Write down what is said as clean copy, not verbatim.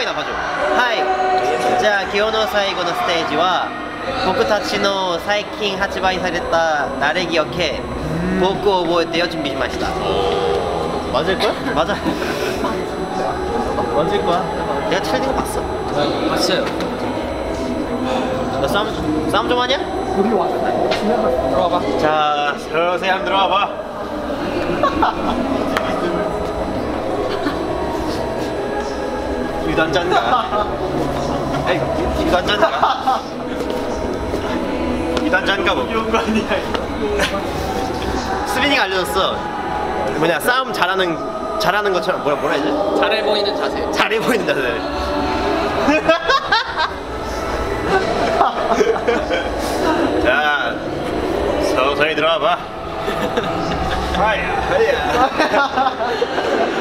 名な魔女。はい。じゃあ今日の最後のステージは僕たちの最近発売されたナレギオ系僕を覚えてよ準備しました。맞을 거야? 맞아. 맞을 거야? 내가 틀린 거 봤어. 봤어요. 너 싸움 좀 하냐? 우리 왔어. 들어와 봐. 자, 서서히 한번 들어와 봐. 이단 짠가? 에이, 이단 짠가? 이단 짠가 뭐? 이런 거 아니야. 수빈이가 알려줬어. 뭐냐 싸움 잘하는 것처럼 뭐라 해야지? 잘해 보이는 자세. 잘해 보이는 자세. 자, 서서히 들어와 봐. 하야 하야.